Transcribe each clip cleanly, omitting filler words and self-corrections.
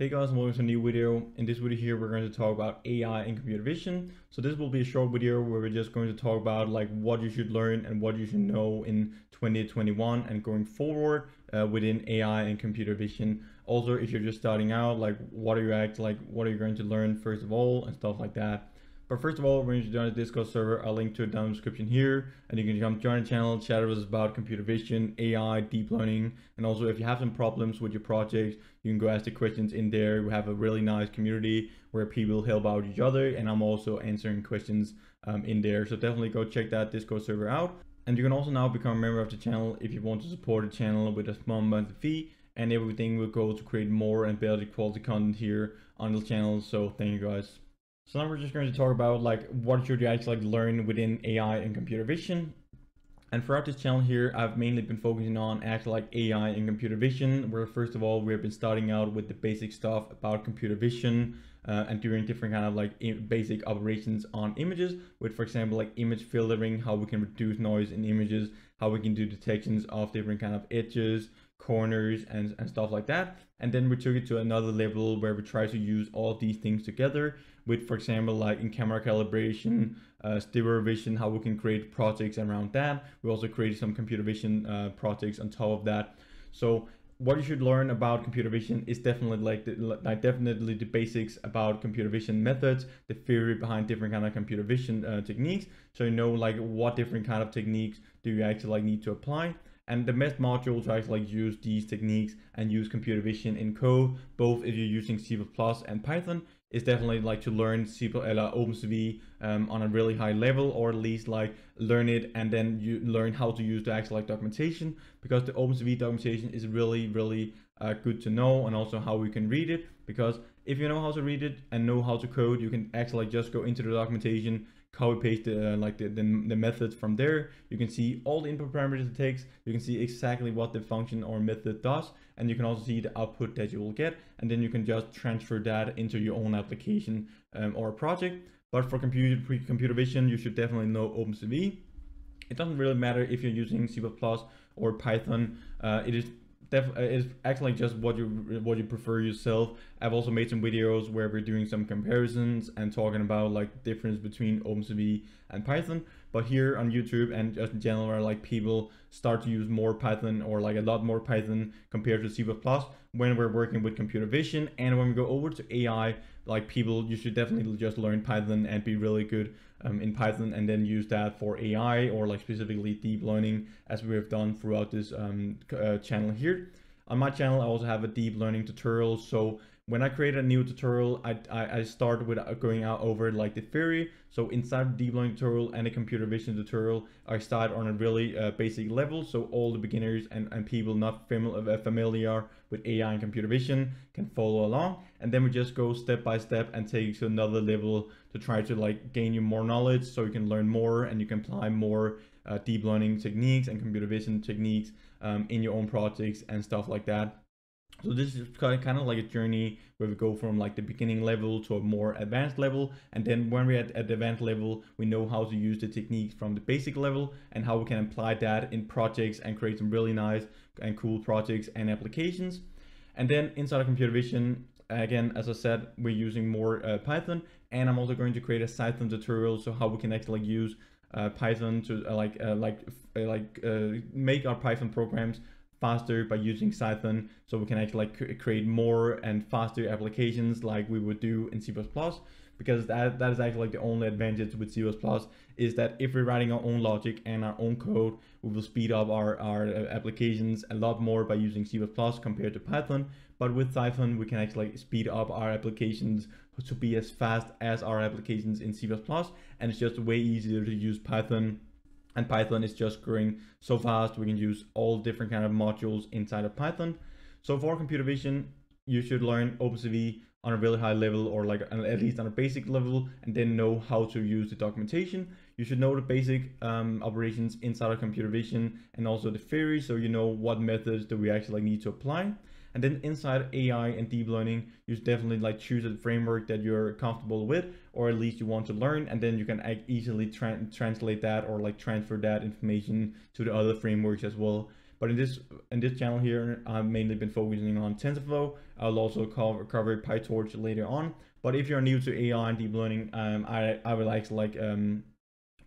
Hey guys, welcome to a new video. In this video here, we're going to talk about AI and computer vision. So this will be a short video where we're just going to talk about like what you should learn and what you should know in 2021 and going forward within AI and computer vision. Also, if you're just starting out, like what are you going to learn first of all and stuff like that. But first of all, we're going to join the Discord server. I'll link to it down in the description here, and you can come join the channel, chat with us about computer vision, AI, deep learning, and also if you have some problems with your project, you can go ask the questions in there. We have a really nice community where people help out each other, and I'm also answering questions in there. So definitely go check that Discord server out. And you can also now become a member of the channel if you want to support the channel with a small monthly fee, and everything will go to create more and better quality content here on the channel. So thank you guys. So now we're just going to talk about like what should you actually like learn within AI and computer vision. And throughout this channel here, I've mainly been focusing on actually like AI and computer vision, where first of all, we've been starting out with the basic stuff about computer vision and doing different kind of like basic operations on images with, for example, like image filtering, how we can reduce noise in images, how we can do detections of different kind of edges, corners and stuff like that. And then we took it to another level where we try to use all these things together with, for example, like in camera calibration, stereo vision, how we can create projects around that. We also created some computer vision projects on top of that. So what you should learn about computer vision is definitely like the basics about computer vision methods, the theory behind different kind of computer vision techniques. So you know like what different kind of techniques do you actually like need to apply. And the best module to actually like use these techniques and use computer vision in code, both if you're using C++ and Python, is definitely like to learn C++ or OpenCV on a really high level, or at least like learn it and then you learn how to use the actual like documentation, because the OpenCV documentation is really good to know, and also how we can read it. Because if you know how to read it and know how to code, you can actually like just go into the documentation, copy paste the methods from there. You can see all the input parameters it takes, you can see exactly what the function or method does, and you can also see the output that you will get, and then you can just transfer that into your own application or project. But for computer vision, you should definitely know OpenCV. It doesn't really matter if you're using C++ or Python. It's actually just what you prefer yourself. I've also made some videos where we're doing some comparisons and talking about like difference between OpenCV and Python. But here on YouTube and just in general, like people start to use more Python, or like a lot more Python compared to C++ when we're working with computer vision. And when we go over to AI, like people, you should definitely just learn Python and be really good in Python, and then use that for AI or like specifically deep learning, as we have done throughout this channel here. On my channel, I also have a deep learning tutorial. So when I create a new tutorial, I start with going out over like the theory. So inside the deep learning tutorial and the computer vision tutorial, I start on a really basic level. So all the beginners and people not familiar with AI and computer vision can follow along. And then we just go step by step and take it to another level to try to like gain you more knowledge, so you can learn more and you can apply more deep learning techniques and computer vision techniques in your own projects and stuff like that. So this is kind of like a journey where we go from like the beginning level to a more advanced level. And then when we're at the advanced level, we know how to use the techniques from the basic level and how we can apply that in projects and create some really nice and cool projects and applications. And then inside of computer vision, again, as I said, we're using more Python, and I'm also going to create a Cython tutorial. So how we can actually use Python to make our Python programs faster by using Cython, so we can actually like create more and faster applications like we would do in C++, because that is actually like the only advantage with C++ is that if we're writing our own logic and our own code, we will speed up our applications a lot more by using C++ compared to Python. But with Cython, we can actually like speed up our applications to be as fast as our applications in C++, and it's just way easier to use Python. And Python is just growing so fast. We can use all different kind of modules inside of Python. So for computer vision, you should learn OpenCV on a really high level, or like at least on a basic level, and then know how to use the documentation. You should know the basic operations inside of computer vision, and also the theory, so you know what methods do we actually need to apply. And then inside AI and deep learning, you should definitely like choose a framework that you're comfortable with, or at least you want to learn, and then you can easily translate that or like transfer that information to the other frameworks as well. But in this channel here, I've mainly been focusing on TensorFlow. I'll also cover PyTorch later on. But if you're new to AI and deep learning, I would like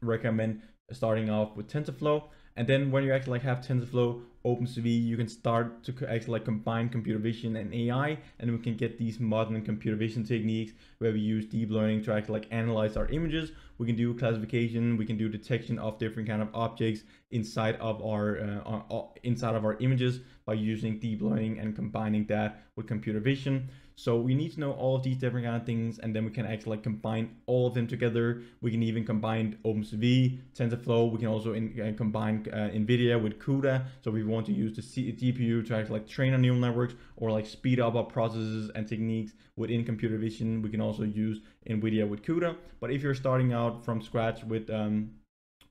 recommend starting off with TensorFlow. And then when you actually have TensorFlow, OpenCV, you can start to actually combine computer vision and AI, and we can get these modern computer vision techniques where we use deep learning to actually analyze our images. We can do classification, we can do detection of different kind of objects inside of our images by using deep learning and combining that with computer vision. So we need to know all of these different kind of things, and then we can actually combine all of them together. We can even combine OpenCV, TensorFlow. We can also combine NVIDIA with CUDA. So we want to use the GPU to actually train our neural networks or speed up our processes and techniques within computer vision. We can also use NVIDIA with CUDA. But if you're starting out from scratch with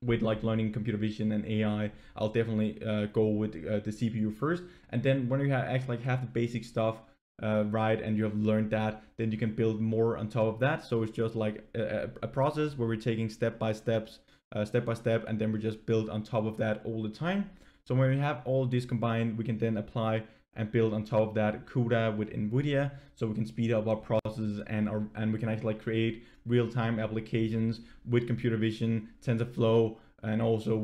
learning computer vision and AI, I'll definitely go with the CPU first. And then when you actually have the basic stuff right, and you have learned that, then you can build more on top of that. So it's just like a process where we're taking step by step, and then we just build on top of that all the time. So when we have all this combined, we can then apply and build on top of that CUDA with NVIDIA, so we can speed up our processes and we can actually create real-time applications with computer vision, TensorFlow, and also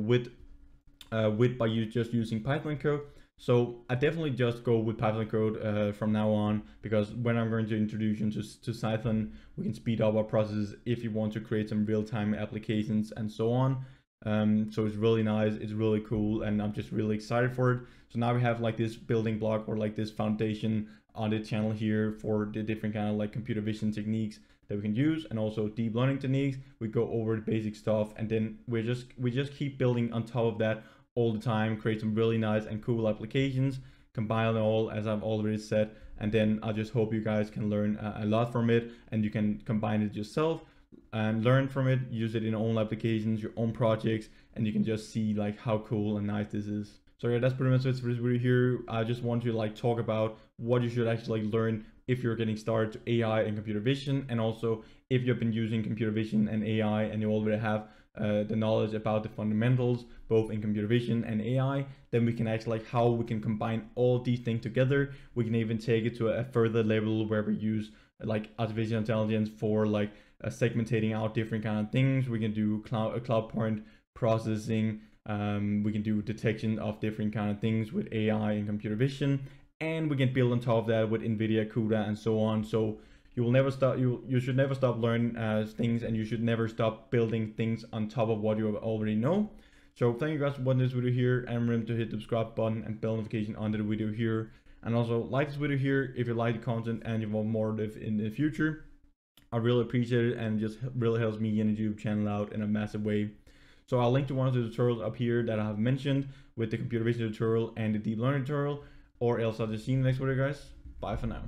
by just using Python code. So I definitely just go with Python code from now on, because when I'm going to introduce you to Cython, we can speed up our processes if you want to create some real-time applications and so on. So it's really nice, it's really cool, and I'm just really excited for it. So now we have this building block or this foundation on the channel here for the different kind of computer vision techniques that we can use, and also deep learning techniques. We go over the basic stuff, and then we just keep building on top of that all the time, create some really nice and cool applications, combine it all, as I've already said, and then I just hope you guys can learn a lot from it, and you can combine it yourself and learn from it, use it in your own applications, your own projects, and you can just see how cool and nice this is. So yeah, that's pretty much it for this video here. I just want to talk about what you should actually learn if you're getting started to AI and computer vision, and also if you've been using computer vision and AI and you already have the knowledge about the fundamentals both in computer vision and AI, then we can actually how we can combine all these things together. We can even take it to a further level where we use artificial intelligence for segmentating out different kind of things. We can do cloud point processing, we can do detection of different kind of things with AI and computer vision, and we can build on top of that with NVIDIA, CUDA, and so on. So you will never stop. You should never stop learning things, and you should never stop building things on top of what you already know. So thank you guys for watching this video here, and remember to hit the subscribe button and bell notification under the video here, and also like this video here if you like the content and you want more of it in the future. I really appreciate it, and just really helps me and the YouTube channel out in a massive way. So I'll link to one of the tutorials up here that I have mentioned, with the computer vision tutorial and the deep learning tutorial, or else I'll just see you in the next video, guys. Bye for now.